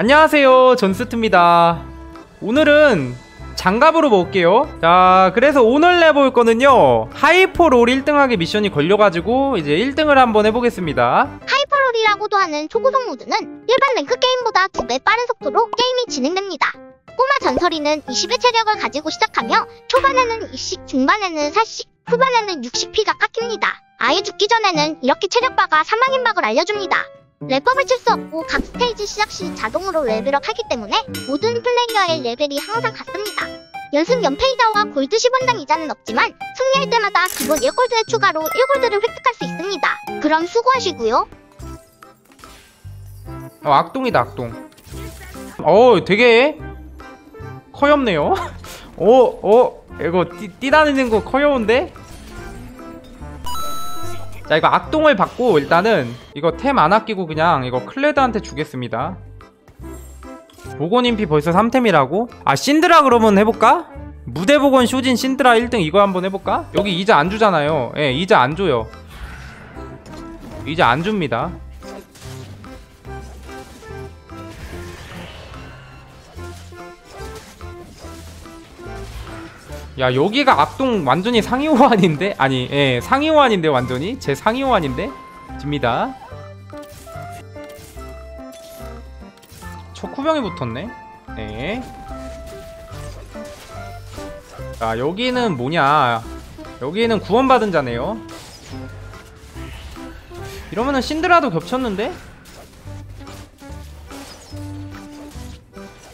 안녕하세요, 전스트입니다. 오늘은 장갑으로 먹을게요. 자, 그래서 오늘 해볼 거는요, 하이퍼롤 1등하기 미션이 걸려가지고 이제 1등을 한번 해보겠습니다. 하이퍼롤이라고도 하는 초고속 모드는 일반 랭크 게임보다 2배 빠른 속도로 게임이 진행됩니다. 꼬마 전설이는 20의 체력을 가지고 시작하며 초반에는 20, 중반에는 40, 후반에는 60피가 깎입니다. 아예 죽기 전에는 이렇게 체력바가 사망인박을 알려줍니다. 랩업을 칠 수 없고 각 스테이지 시작 시 자동으로 레벨업 하기 때문에 모든 플레이어의 레벨이 항상 같습니다. 연승 연패이자와 골드 10원당 이자는 없지만 승리할 때마다 기본 1골드의 추가로 1골드를 획득할 수 있습니다. 그럼 수고하시고요. 악동이다, 악동. 되게 커엽네요. 이거 뛰다니는 거 커여운데? 자, 이거 악동을 받고 일단은 이거 템 안 아끼고 그냥 이거 클레드한테 주겠습니다. 보건인피 벌써 3템이라고? 아, 신드라 그러면 해볼까? 무대보건 쇼진 신드라 1등 이거 한번 해볼까? 여기 이자 안 주잖아요. 예, 이자 안 줘요. 이자 안 줍니다. 야, 여기가 악동 완전히 상위 호환인데? 아니, 예, 상위 호환인데 완전히? 제 상위 호환인데? 집니다. 척후병이 붙었네? 예. 자, 여기는 뭐냐? 여기는 구원받은 자네요. 이러면은 신드라도 겹쳤는데?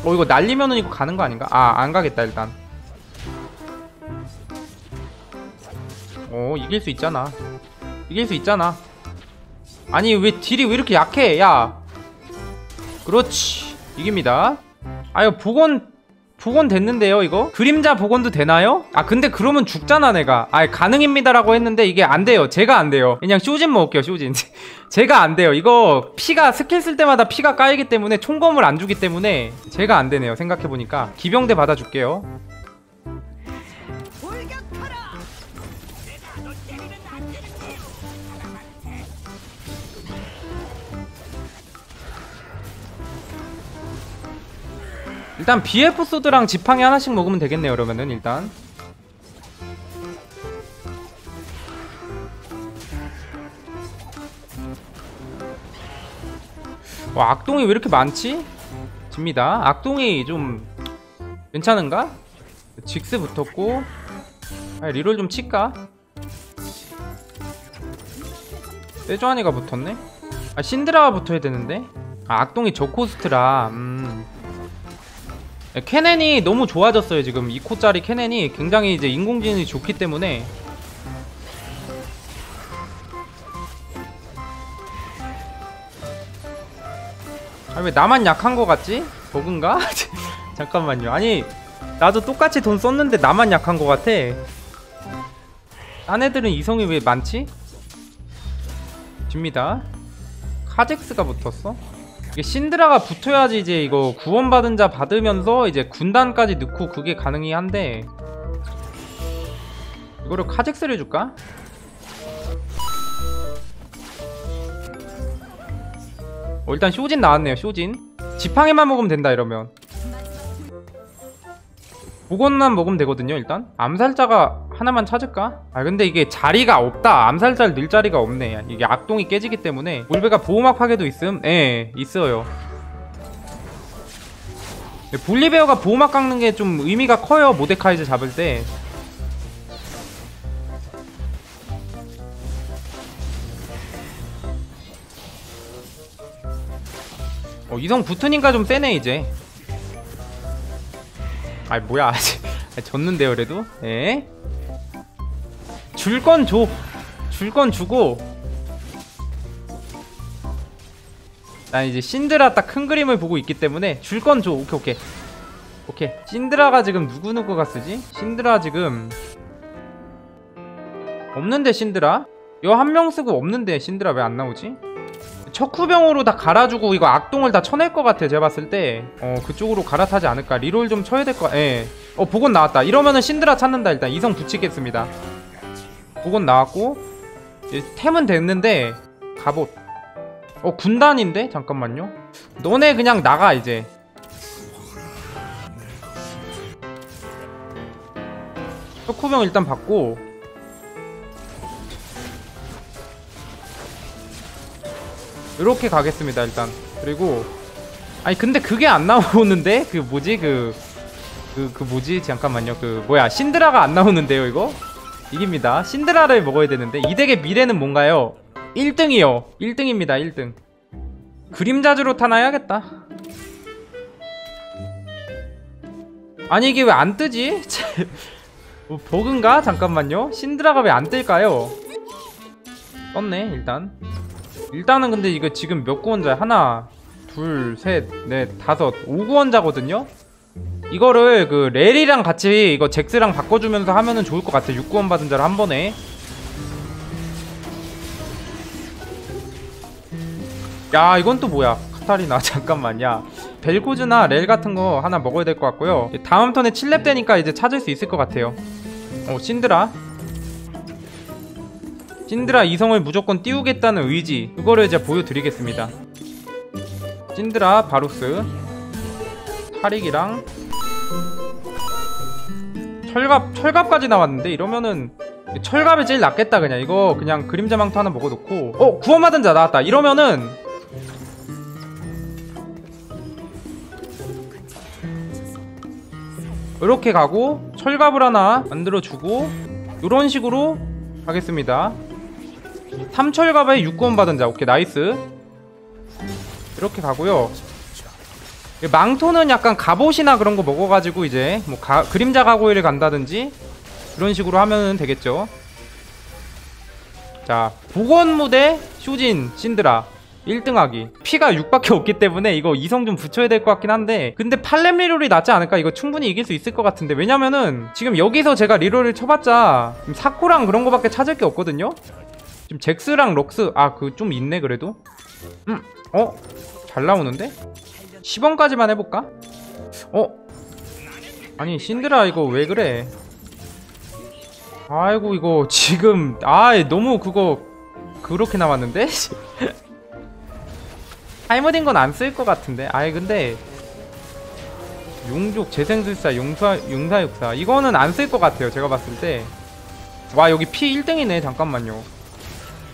이거 날리면은 이거 가는 거 아닌가? 아, 안 가겠다, 일단. 이길 수 있잖아. 이길 수 있잖아. 아니, 왜 딜이 왜 이렇게 약해? 야, 그렇지, 이깁니다. 아, 이거 복원 됐는데요. 이거 그림자 복원도 되나요? 아, 근데 그러면 죽잖아 내가. 아, 가능입니다 라고 했는데 이게 안 돼요. 제가 안 돼요. 그냥 쇼진 먹을게요, 쇼진. 제가 안 돼요. 이거 피가 스킬 쓸 때마다 피가 까이기 때문에 총검을 안 주기 때문에 제가 안 되네요. 생각해보니까 기병대 받아줄게요. 일단 BF 소드랑 지팡이 하나씩 먹으면 되겠네요. 그러면은 일단 와, 악동이 왜 이렇게 많지? 집니다. 악동이 좀 괜찮은가? 직스 붙었고. 아, 리롤 좀 칠까? 세조하니가 붙었네? 아, 신드라가 붙어야 되는데? 아, 악동이 저코스트라. 캐넨이 너무 좋아졌어요. 지금 2코짜리 캐넨이 굉장히 이제 인공지능이 좋기 때문에. 아, 왜 나만 약한 거 같지? 버그인가? 잠깐만요. 아니, 나도 똑같이 돈 썼는데 나만 약한 거 같아. 딴 애들은 이성이 왜 많지? 줍니다. 카젝스가 붙었어? 이게 신드라가 붙어야지 이제 이거 구원받은 자 받으면서 이제 군단까지 넣고 그게 가능이 한데, 이거를 카젝스를 줄까? 일단 쇼진 나왔네요. 쇼진 지팡이만 먹으면 된다. 이러면 복원만 먹으면 되거든요. 일단 암살자가 하나만 찾을까? 아, 근데 이게 자리가 없다. 암살자를 넣을 자리가 없네. 이게 악동이 깨지기 때문에. 볼베가 보호막 파괴도 있음? 예, 있어요. 볼리베어가 보호막 깎는 게 좀 의미가 커요. 모데카이저 잡을 때. 이성 붙으니까 좀 세네 이제. 아이, 뭐야. 졌는데요 그래도? 예? 줄 건 줘. 줄 건 주고. 난 이제 신드라 딱 큰 그림을 보고 있기 때문에 줄 건 줘. 오케이, 오케이. 오케이. 신드라가 지금 누구누구가 쓰지? 신드라 지금 없는데. 신드라? 이거 한 명 쓰고 없는데. 신드라 왜 안 나오지? 척후병으로 다 갈아주고 이거 악동을 다 쳐낼 것 같아. 제가 봤을 때 그쪽으로 갈아타지 않을까. 리롤 좀 쳐야 될 거. 예. 복원 나왔다. 이러면은 신드라 찾는다. 일단 이성 붙이겠습니다. 복원 나왔고 템은 됐는데 갑옷. 군단인데? 잠깐만요. 너네 그냥 나가 이제. 척후병 일단 받고. 이렇게 가겠습니다 일단. 그리고 아니 근데 그게 안 나오는데? 그 뭐지? 그 뭐지? 잠깐만요. 그 뭐야, 신드라가 안 나오는데요 이거? 이깁니다. 신드라를 먹어야 되는데 이 덱의 미래는 뭔가요? 1등이요 1등입니다 1등. 그림자주로 타나야겠다. 아니 이게 왜 안 뜨지? 뭐 버그인가? 잠깐만요. 신드라가 왜 안 뜰까요? 떴네 일단. 일단은 근데 이거 지금 몇 구원자야? 하나, 둘, 셋, 넷, 다섯, 5구원자거든요? 이거를 그 렐이랑 같이 이거 잭스랑 바꿔주면서 하면은 좋을 것 같아. 6구원 받은 자를 한 번에. 야 이건 또 뭐야? 카타리나 잠깐만. 야 벨코즈나 렐 같은 거 하나 먹어야 될 것 같고요. 다음 턴에 7렙 되니까 이제 찾을 수 있을 것 같아요. 신드라. 신드라 이성을 무조건 띄우겠다는 의지, 그거를 이제 보여드리겠습니다. 신드라, 바루스, 타릭이랑 철갑까지 나왔는데 이러면은 철갑이 제일 낫겠다. 그냥 이거 그냥 그림자 망토 하나 먹어놓고, 구원받은 자 나왔다. 이러면은 이렇게 가고 철갑을 하나 만들어주고 이런 식으로 가겠습니다. 3철갑에 6구원 받은 자. 오케이 나이스. 이렇게 가고요. 망토는 약간 갑옷이나 그런 거 먹어가지고 이제 뭐 그림자 가고일을 간다든지 그런 식으로 하면 되겠죠. 자 복원무대 쇼진 신드라 1등하기. 피가 6밖에 없기 때문에 이거 2성 좀 붙여야 될 것 같긴 한데, 근데 8렙 리롤이 낫지 않을까? 이거 충분히 이길 수 있을 것 같은데. 왜냐면은 지금 여기서 제가 리롤을 쳐봤자 사코랑 그런 거밖에 찾을 게 없거든요? 지금 잭스랑 럭스, 아 그 좀 있네 그래도? 잘 나오는데? 10원까지만 해볼까? 아니 신드라 이거 왜 그래? 아이고 이거 지금 너무 그거 그렇게 나왔는데? 타이머된 건 안 쓸 것 같은데. 아이 근데 용족 재생술사 용사육사 이거는 안 쓸 것 같아요 제가 봤을 때. 와 여기 피 1등이네 잠깐만요.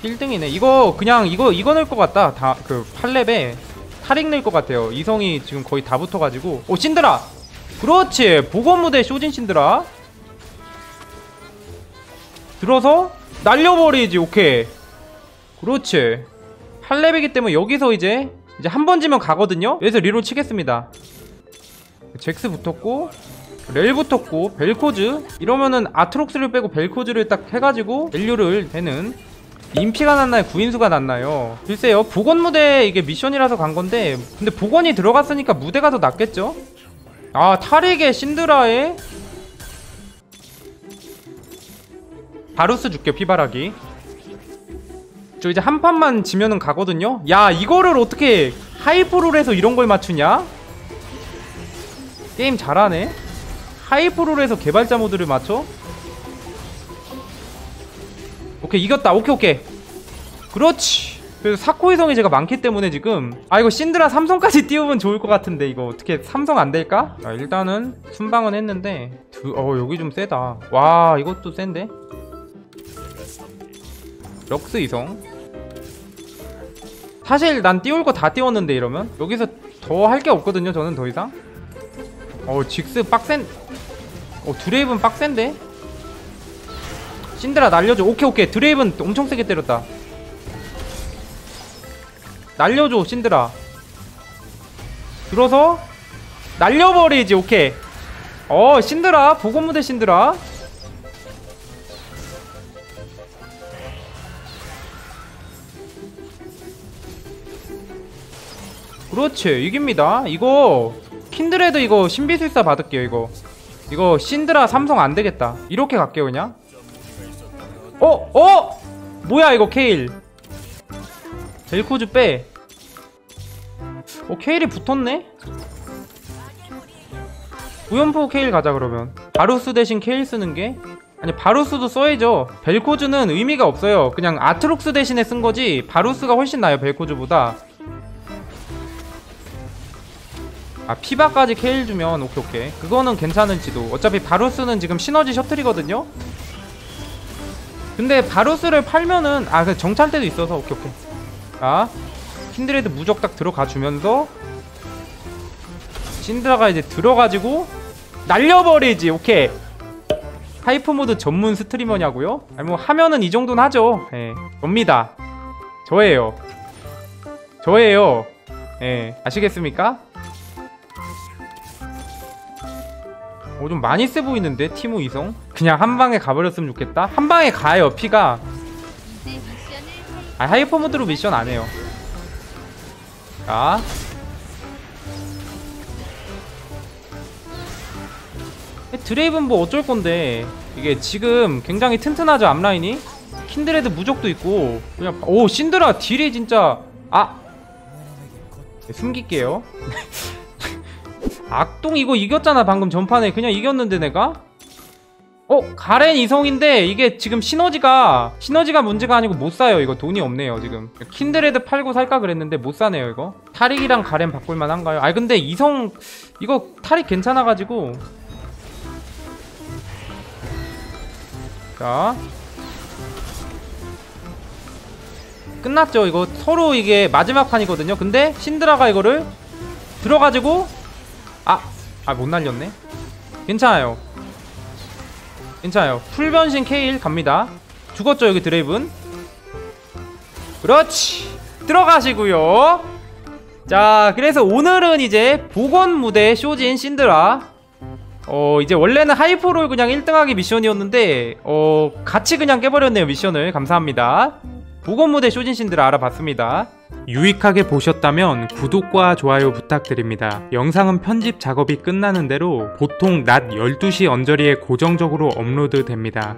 피 1등이네. 이거 그냥 이거 넣을 것 같다. 다 그 8렙에 타릭 넣을 것 같아요. 이성이 지금 거의 다 붙어가지고. 신드라 그렇지. 복원무대 쇼진 신드라 들어서 날려버리지. 오케이 그렇지. 8렙이기 때문에 여기서 이제 한 번 지면 가거든요? 여기서 리롤 치겠습니다. 잭스 붙었고 렐 붙었고 벨코즈 이러면은 아트록스를 빼고 벨코즈를 딱 해가지고 밸류를 되는. 인피가 났나요? 구인수가 났나요? 글쎄요. 복원 무대 이게 미션이라서 간 건데, 근데 복원이 들어갔으니까 무대가 더 낫겠죠? 타릭의 신드라에 바루스 줄게요. 피바라기. 저 이제 한 판만 지면은 가거든요? 야 이거를 어떻게 하이퍼롤에서 이런 걸 맞추냐? 게임 잘하네? 하이퍼롤에서 개발자 모드를 맞춰? 오케이 이겼다. 오케이 그렇지. 그래서 사코이성이 제가 많기 때문에 지금 이거 신드라 3성까지 띄우면 좋을 것 같은데 이거 어떻게 3성 안 될까? 일단은 순방은 했는데 여기 좀 세다. 와 이것도 센데? 럭스 이성. 사실 난 띄울 거 다 띄웠는데 이러면 여기서 더 할 게 없거든요 저는 더 이상. 직스 빡센. 드레이븐 빡센데? 신드라 날려줘. 오케이 드레이븐 엄청 세게 때렸다. 날려줘 신드라 들어서 날려버리지. 오케이 신드라 복원무대 신드라 그렇지 이깁니다. 이거 킨드레드 이거 신비술사 받을게요. 이거 신드라 3성 안되겠다. 이렇게 갈게요 그냥. 뭐야 이거 케일 벨코즈 빼. 케일이 붙었네. 우연포 케일 가자. 그러면 바루스 대신 케일 쓰는게, 아니 바루스도 써야죠. 벨코즈는 의미가 없어요. 그냥 아트록스 대신에 쓴거지 바루스가 훨씬 나아요 벨코즈보다. 아 피바까지 케일 주면 오케이 오케이 그거는 괜찮을지도. 어차피 바루스는 지금 시너지 셔틀이거든요? 근데 바루스를 팔면은 아 그 정찰대도 있어서 오케이 오케이. 아 킨드레드 무적 딱 들어가주면서 신드라가 이제 들어가지고 날려버리지. 오케이. 하이퍼모드 전문 스트리머냐고요? 아니 뭐 하면은 이 정도는 하죠. 예 접니다. 저예요. 예 아시겠습니까? 어 좀 많이 세 보이는데 티모 이성? 그냥 한방에 가버렸으면 좋겠다. 한방에 가요. 피가 아 하이퍼모드로 미션 안해요. 자 드레이븐 뭐 어쩔건데 이게 지금 굉장히 튼튼하죠 앞라인이? 킨드레드 무적도 있고 그냥 오 신드라 딜이 진짜 아 네, 숨길게요. 악동 이거 이겼잖아 방금 전판에. 그냥 이겼는데 내가? 어? 가렌 이성인데 이게 지금 시너지가 문제가 아니고 못사요. 이거 돈이 없네요 지금. 킨드레드 팔고 살까 그랬는데 못사네요 이거. 타릭이랑 가렌 바꿀만한가요? 아 근데 이성 이거 타릭 괜찮아가지고. 자 끝났죠 이거. 서로 이게 마지막 판이거든요. 근데 신드라가 이거를 들어가지고 아 못 날렸네. 괜찮아요 괜찮아요. 풀변신 케일 갑니다. 죽었죠 여기 드레이븐. 그렇지 들어가시고요. 자 그래서 오늘은 이제 복원무대 쇼진 신드라 이제 원래는 하이퍼롤 그냥 1등하기 미션이었는데 같이 그냥 깨버렸네요 미션을. 감사합니다. 복원무대 쇼진 신드라 알아봤습니다. 유익하게 보셨다면 구독과 좋아요 부탁드립니다. 영상은 편집 작업이 끝나는 대로 보통 낮 12시 언저리에 고정적으로 업로드 됩니다.